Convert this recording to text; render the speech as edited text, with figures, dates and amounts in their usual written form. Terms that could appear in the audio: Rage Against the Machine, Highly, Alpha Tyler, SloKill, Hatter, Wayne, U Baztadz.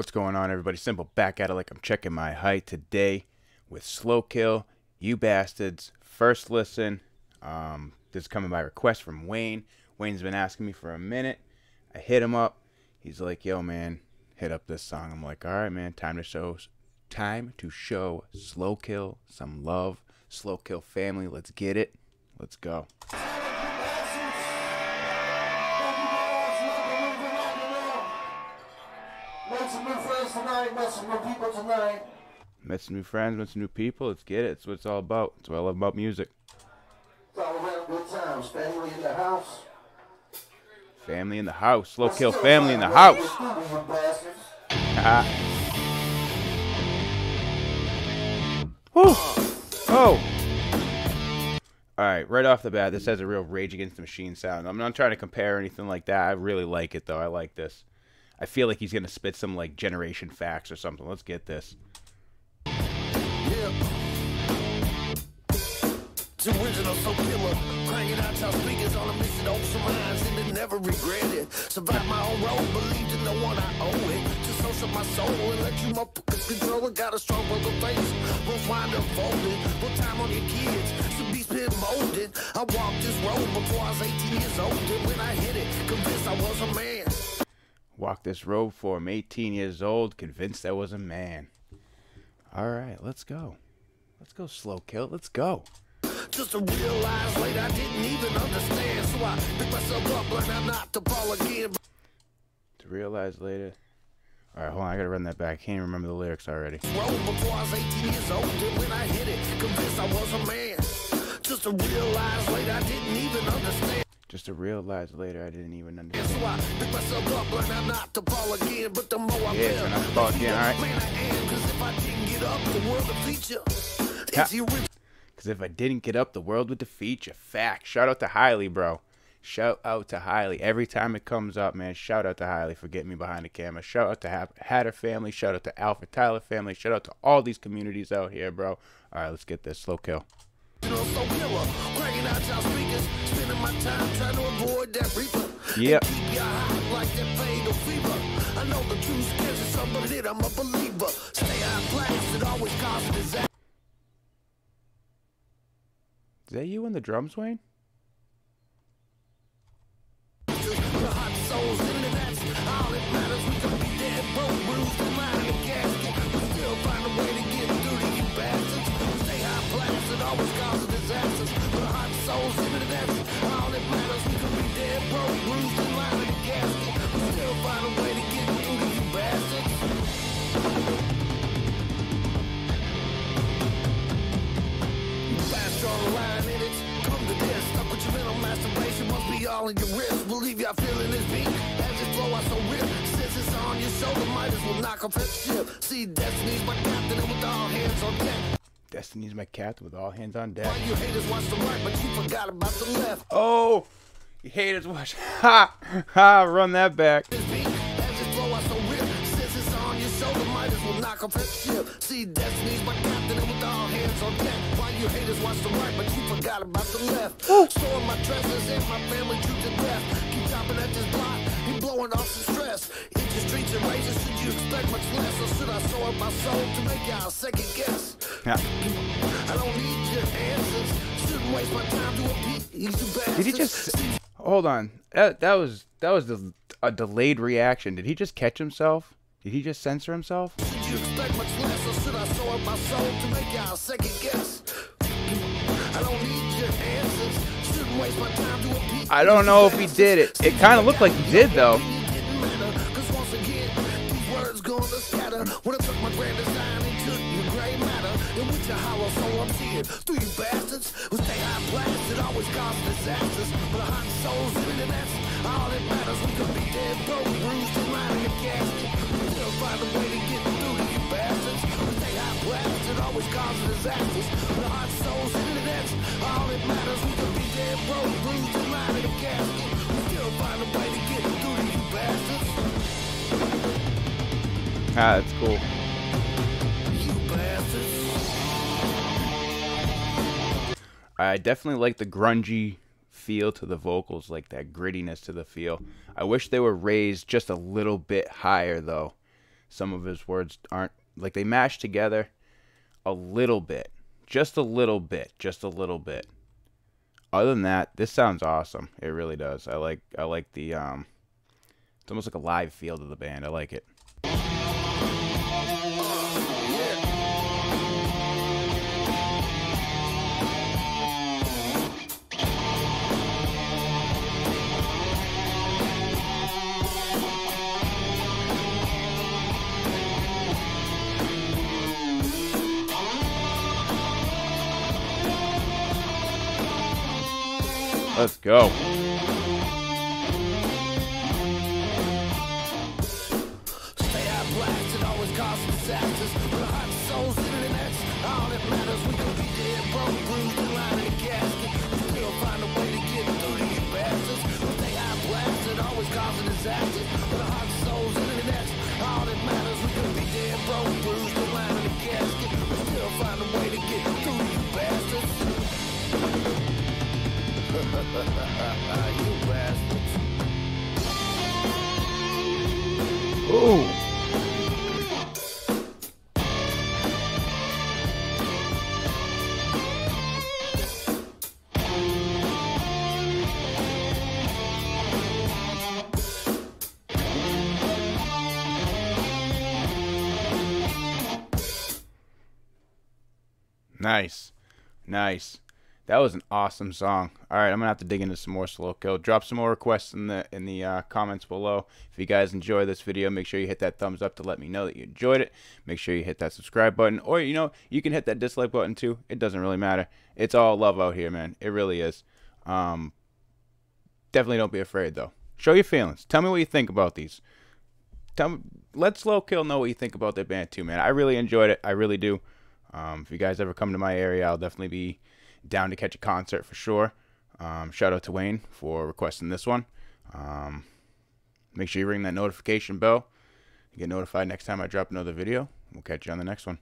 What's going on, everybody? Simple back at it like I'm checking my height today with SloKill, U Baztadz, first listen. This is coming by request from Wayne. Wayne's been asking me for a minute. I hit him up. He's like, yo, man, hit up this song. I'm like, all right, man, time to show SloKill some love. SloKill family, let's get it. Let's go. Met some new people tonight. Met some new friends, met some new people. Let's get it. That's what it's all about. That's what I love about music. It's all around good times. Family in the house. Family in the house. SloKill family in the house. Woo! Oh! Alright, right off the bat, this has a real Rage Against the Machine sound. I'm not trying to compare or anything like that. I really like it, though. I like this. I feel like he's going to spit some, like, generation facts or something. Let's get this. Walked this road for him, 18 years old, convinced I was a man. All right, let's go. Let's go, SloKill. Let's go. Just to realize later I didn't even understand, so I picked myself up and I'm not to fall again. To realize later. All right, hold on, I gotta run that back. I can't even remember the lyrics already. Road before I was 18 years old, and when I hit it, convinced I was a man. Just to realize later I didn't even understand. Just to realize later, I didn't even understand. Yeah, I'm not to fall again, but the more I because if I didn't get up, the world would defeat you. Fact. Shout out to Highly, bro. Shout out to Highly. Every time it comes up, man, shout out to Highly for getting me behind the camera. Shout out to Hatter family. Shout out to Alpha Tyler family. Shout out to all these communities out here, bro. All right, let's get this. SloKill. Yep. Is that you on the drums, Wayne? All in your ribs, believe y'all feeling this beat. As it flow, I so real. Since it's on your shoulder, might as well knock off that ship. See, destiny's my captain with all hands on deck. Destiny's my captain with all hands on deck. All you haters watch the right, but you forgot about the left. Oh, you haters watch. Ha! Ha! Run that back. As it flow, I so real. Since it's on your shoulder, might as well knock off that ship. See, destiny's my captain with all hands on deck. You haters watch the right, but you forgot about the left. Storing my treasures and my family to the death. Keep chopping at this block, you blowing off some stress. In the streets and rages, should you expect much less? Or should I sow up my soul to make y'all second guess? Yeah. I don't need your answers. Shouldn't waste my time to appease. Did he just... Hold on. That was a delayed reaction. Did he just catch himself? Did he just censor himself? Should you expect much less? Or should I sow up my soul to make y'all second guess? I don't know if he did it. It kind of looked like he did, though. Ah, that's cool. I definitely like the grungy feel to the vocals, like that grittiness to the feel. I wish they were raised just a little bit higher, though. some of his words aren't, like, they mash together a little bit. Just a little bit. Just a little bit. Other than that, this sounds awesome. It really does. I like the, it's almost like a live feel to the band. I like it. Let's go. Ooh. Nice. Nice. That was an awesome song. All right, I'm gonna have to dig into some more SloKill. Drop some more requests in the comments below. If you guys enjoy this video, make sure you hit that thumbs up to let me know that you enjoyed it. Make sure you hit that subscribe button, or you know, you can hit that dislike button too. It doesn't really matter. It's all love out here, man. It really is. Definitely don't be afraid though. Show your feelings. Tell me what you think about these. Tell me, let SloKill know what you think about that band too, man. I really enjoyed it. I really do. If you guys ever come to my area, I'll definitely be down to catch a concert for sure. Shout out to Wayne for requesting this one. Make sure you ring that notification bell to get notified next time I drop another video. We'll catch you on the next one.